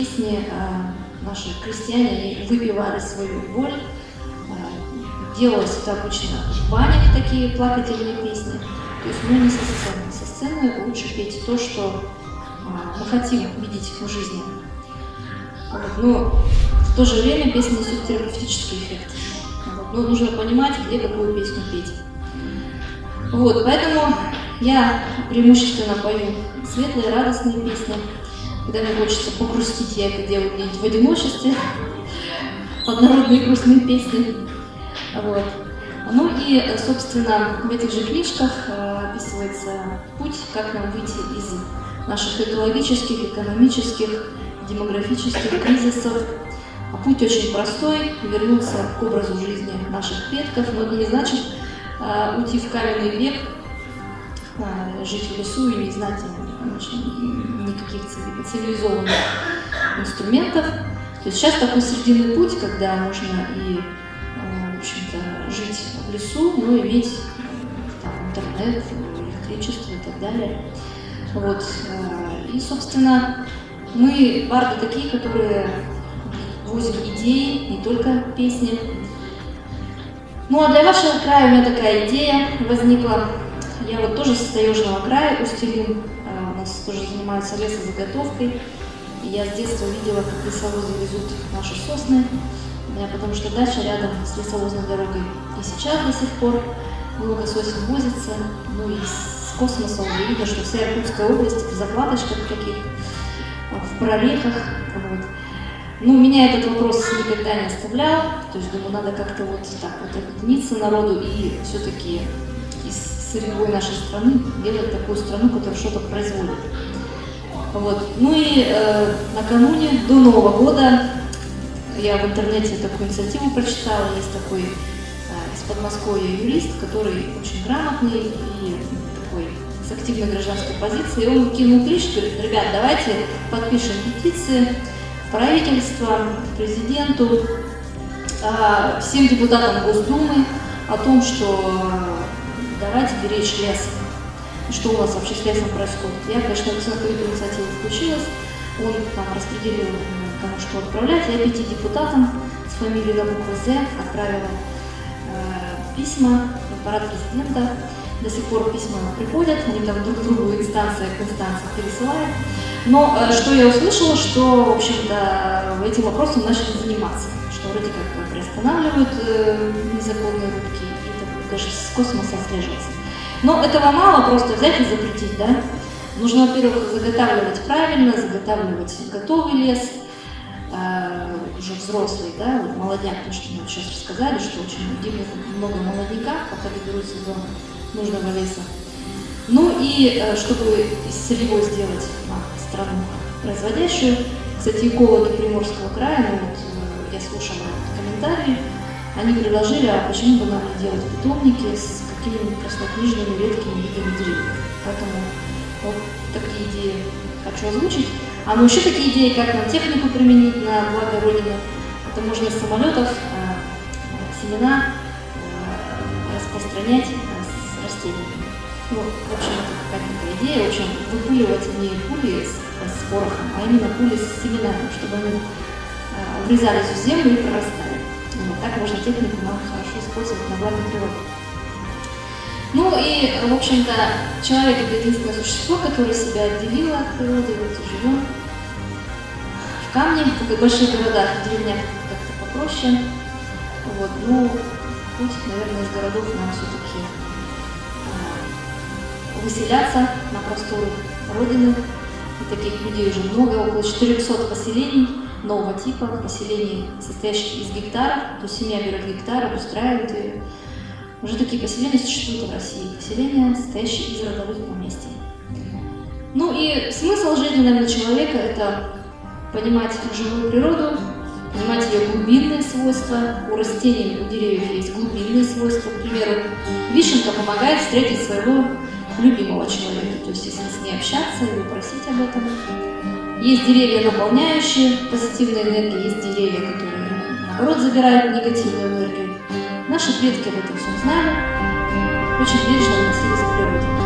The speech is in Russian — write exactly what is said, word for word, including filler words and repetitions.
Песни наши крестьяне выпивали свою боль, делалось это обычно в банях, такие плакательные песни. То есть мы не со сцены, со сцены лучше петь то, что мы хотим видеть в жизни. Но в то же время песни несут терапевтический эффект. Но нужно понимать, где какую песню петь. Вот, поэтому я преимущественно пою светлые, радостные песни. Когда мне хочется погрустить, я это делаю где-нибудь в одиночестве, под народные грустные песни. Вот. Ну и, собственно, в этих же книжках описывается путь, как нам выйти из наших экологических, экономических, демографических кризисов. Путь очень простой, вернуться к образу жизни наших предков, но это не значит уйти в каменный век, жить в лесу и не знать никаких цивилизованных инструментов. То есть сейчас такой срединный путь, когда можно и, в общем-то, жить в лесу, но иметь там, интернет, электричество и так далее. Вот. И, собственно, мы барды такие, которые возят идеи, не только песни. Ну а для вашего края у меня такая идея возникла. Я вот тоже с таежного края, Устелин, у нас тоже занимаются лесозаготовкой. И я с детства видела, как лесовозы везут наши сосны, потому что дача рядом с лесовозной дорогой. И сейчас до сих пор много сосен возится, ну и с космосом видно, что вся Иркутская область в заплаточках таких, в прорехах. Вот. Ну, меня этот вопрос никогда не оставлял, то есть думаю, надо как-то вот так вот объединиться народу и все-таки сырьевой нашей страны, делать такую страну, которая что-то производит. Вот. Ну и э, накануне, до Нового года, я в интернете такую инициативу прочитала. Есть такой э, из Подмосковья юрист, который очень грамотный и такой с активной гражданской позицией. Он кинул клич, говорит: ребят, давайте подпишем петиции правительства, президенту, э, всем депутатам Госдумы о том, что давайте беречь лес. Что у нас вообще с лесом происходит? Я, конечно, в эту инициативу включилась. Он там распределил, кому что отправлять. Я пяти депутатам с фамилией на букву З отправила э, письма в аппарат президента. До сих пор письма приходят, они там друг другу инстанция к инстанции пересылают. Но э, что я услышала, что, в общем-то, этим вопросом начали заниматься. Что вроде как приостанавливают э, незаконные рубки. Даже с космоса отслеживаться. Но этого мало, просто взять и запретить, да? Нужно, во-первых, заготавливать правильно, заготавливать готовый лес, э, уже взрослый, да, вот молодняк, потому что мне сейчас рассказали, что очень дивно много молодняка, пока доберут сезон нужного леса. Ну и э, чтобы из сырьевой сделать а, страну производящую, кстати, экологи Приморского края, ну вот э, я слушала комментарии, они предложили, а почему бы нам не делать питомники с какими-нибудь краснокнижными редкими видами деревьев. Поэтому вот такие идеи хочу озвучить. А ну еще такие идеи, как нам технику применить на благо Родины. Это можно из самолетов э, семена э, распространять э, с растениями. Ну, в общем, это какая-то идея. В общем, выпыливать не пули с, с порохом, а именно пули с семенами, чтобы они э, врезались в землю и прорастали. Вот так можно технику нам хорошо использовать на благо природы. Ну и, в общем-то, человек — это единственное существо, которое себя отделило от природы. Вот живем в камне, как и большие города, в деревнях как-то попроще. Вот, ну, путь, наверное, из городов нам все-таки э, выселяться на просторы Родины. И таких людей уже много, около четырёхсот поселений нового типа, поселений, состоящих из гектаров, то семья берет гектаров, устраивает ее. Уже такие поселения существуют в России, поселения, состоящие из родовых поместий. Ну и смысл жизни, наверное, человека — это понимать живую природу, понимать ее глубинные свойства. У растений, у деревьев есть глубинные свойства. К примеру, вишенка помогает встретить своего любимого человека, то есть если с ней общаться или просить об этом. Есть деревья, наполняющие позитивной энергией, есть деревья, которые, наоборот, забирают негативную энергию. Наши предки об этом все знали, очень бережно относились к природе.